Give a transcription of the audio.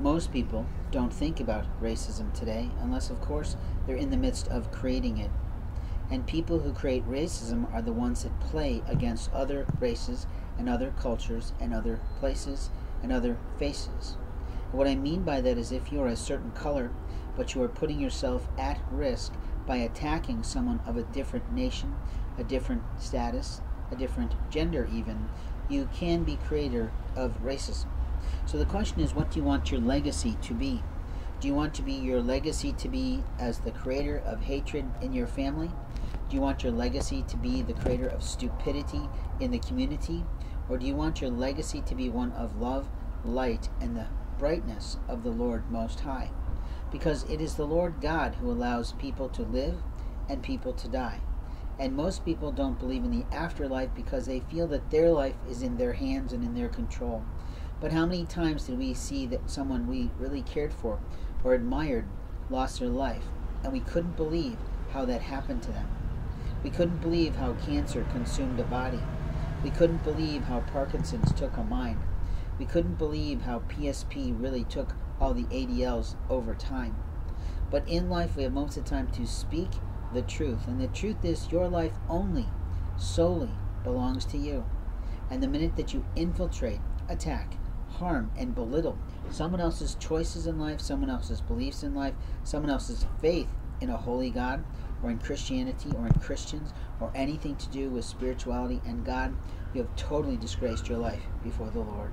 Most people don't think about racism today unless, of course, they're in the midst of creating it. And people who create racism are the ones that play against other races and other cultures and other places and other faces. And what I mean by that is if you're a certain color, but you are putting yourself at risk by attacking someone of a different nation, a different status, a different gender even, you can be creator of racism. So the question is, what do you want your legacy to be? Do you want to be your legacy to be as the creator of hatred in your family? Do you want your legacy to be the creator of stupidity in the community? Or do you want your legacy to be one of love, light, and the brightness of the Lord Most High? Because it is the Lord God who allows people to live and people to die. And most people don't believe in the afterlife because they feel that their life is in their hands and in their control. But how many times did we see that someone we really cared for or admired lost their life, and we couldn't believe how that happened to them? We couldn't believe how cancer consumed a body. We couldn't believe how Parkinson's took a mind. We couldn't believe how PSP really took all the ADLs over time. But in life, we have most of the time to speak the truth, and the truth is your life only, solely belongs to you. And the minute that you infiltrate, attack, harm, and belittle someone else's choices in life, someone else's beliefs in life, someone else's faith in a holy God, or in Christianity, or in Christians, or anything to do with spirituality and God, you have totally disgraced your life before the Lord.